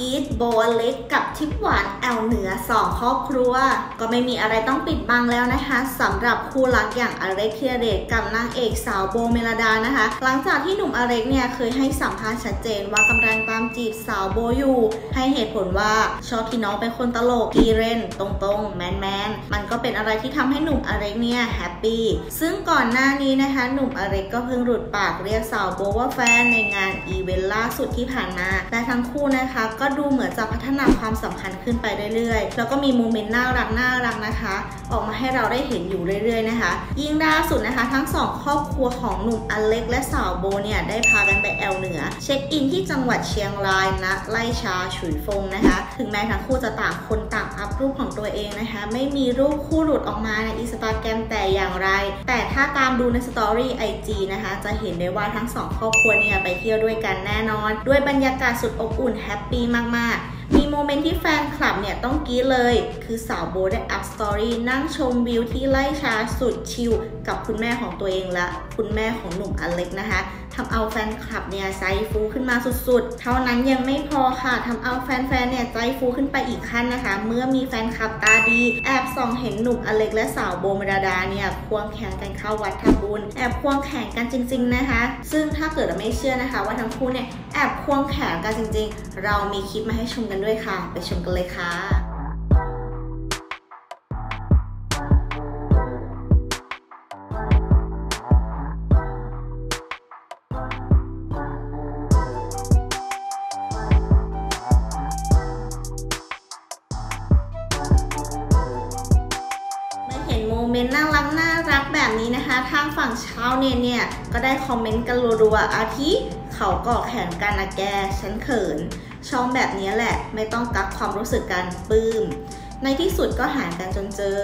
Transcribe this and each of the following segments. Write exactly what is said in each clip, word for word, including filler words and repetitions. อีทโบว์เล็กกับชิปหวานแอลเหนือสองครอบครัวก็ไม่มีอะไรต้องปิดบังแล้วนะคะสำหรับคู่รักอย่างอเล็กธีรเดชกับนางเอกสาวโบว์เมลดานะคะหลังจากที่หนุ่มอเล็กเนี่ยเคยให้สัมภาษณ์ชัดเจนว่ากำลังตามจีบสาวโบอยู่ให้เหตุผลว่าชอบที่น้องเป็นคนตลกกีเรนตรงๆแมนแมนมันก็เป็นอะไรที่ทำให้หนุ่มอเล็กเนี่ยแฮปปี้ซึ่งก่อนหน้านี้นะคะหนุ่มอเล็กก็เพิ่งหลุดปากเรียกสาวโบว่าแฟนในงานอีเวนต์ล่าสุดที่ผ่านมาและทั้งคู่นะคะก็ดูเหมือนจะพัฒนาความสัมพันธ์ขึ้นไปเรื่อยๆแล้วก็มีโมเมนต์น่ารักน่ารักนะคะออกมาให้เราได้เห็นอยู่เรื่อยๆนะคะยิ่งล่าสุดนะคะทั้งสองครอบครัวของหนุ่มอเล็กและสาวโบเนี่ยได้พากันไปแอลเหนือเช็คอินที่จังหวัดเชียงรายนะไล่ชาฉุยฟงนะคะถึงแม้ทั้งคู่จะต่างคนต่างอัพรูปของตัวเองนะคะไม่มีรูปคู่หลุดออกมาในอินสตาแกรมแต่อย่างไรแต่ถ้าตามดูในสตอรี่ไอจีนะคะจะเห็นได้ว่าทั้งสองครอบครัวเนี่ยไปเที่ยวด้วยกันแน่นอนด้วยบรรยากาศสุดอบอุ่นแฮปปี้มากๆมีโมเมนต์ที่แฟนคลับเนี่ยต้องกรี๊ดเลยคือสาวโบได้อัพสตอรี่นั่งชมวิวที่ไล่ชาสุดชิลกับคุณแม่ของตัวเองและคุณแม่ของหนุ่มอเล็กนะคะทำเอาแฟนคลับเนี่ยใจฟูขึ้นมาสุดๆเท่านั้นยังไม่พอค่ะทำเอาแฟนๆเนี่ยใจฟูขึ้นไปอีกขั้นนะคะเมื่อมีแฟนคลับตาดีแอบส่องเห็นหนุ่มอเล็กและสาวโบเมลดาเนี่ยควงแขนกันเข้าวัดทำบุญแอบควงแขนกันจริงๆนะคะซึ่งถ้าเกิดเราไม่เชื่อนะคะว่าทั้งคู่เนี่ยแอบควงแขนกันจริงๆเรามีคลิปมาให้ชมกันด้วยค่ะไปชมกันเลยค่ะโมเมนต์น่ารักน่ารักแบบนี้นะคะทางฝั่งชาวเน็ตเนี่ยก็ได้คอมเมนต์กันรัวๆอาทิเขากอดแขนกันนะแกฉันเขินช่องแบบนี้แหละไม่ต้องกักความรู้สึกกันปลื้มในที่สุดก็หากันจนเจอ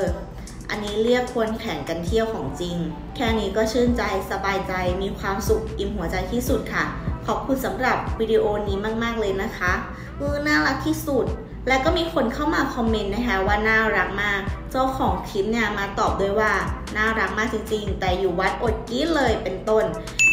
อันนี้เรียกควรแข่งกันเที่ยวของจริงแค่นี้ก็ชื่นใจสบายใจมีความสุขอิ่มหัวใจที่สุดค่ะขอบคุณสำหรับวิดีโอนี้มากๆเลยนะคะอือน่ารักที่สุดและก็มีคนเข้ามาคอมเมนต์นะคะว่าน่ารักมากเจ้าของคลิปเนี่ยมาตอบด้วยว่าน่ารักมากจริงๆแต่อยู่วัดอดกรี๊ดเลยเป็นต้น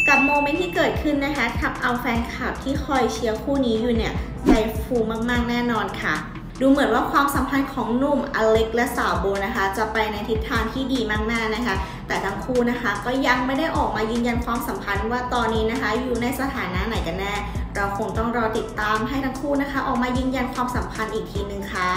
กับโมเมนต์ที่เกิดขึ้นนะคะทำเอาแฟนคลับที่คอยเชียร์คู่นี้อยู่เนี่ยใจฟูมากๆแน่นอนค่ะดูเหมือนว่าความสัมพันธ์ของหนุ่มอเล็กและสาวโบนะคะจะไปในทิศทางที่ดีมากๆนะคะแต่ทั้งคู่นะคะก็ยังไม่ได้ออกมายืนยันความสัมพันธ์ว่าตอนนี้นะคะอยู่ในสถานะไหนกันแน่เราคงต้องรอติดตามให้ทั้งคู่นะคะออกมายืนยันความสัมพันธ์อีกทีนึงค่ะ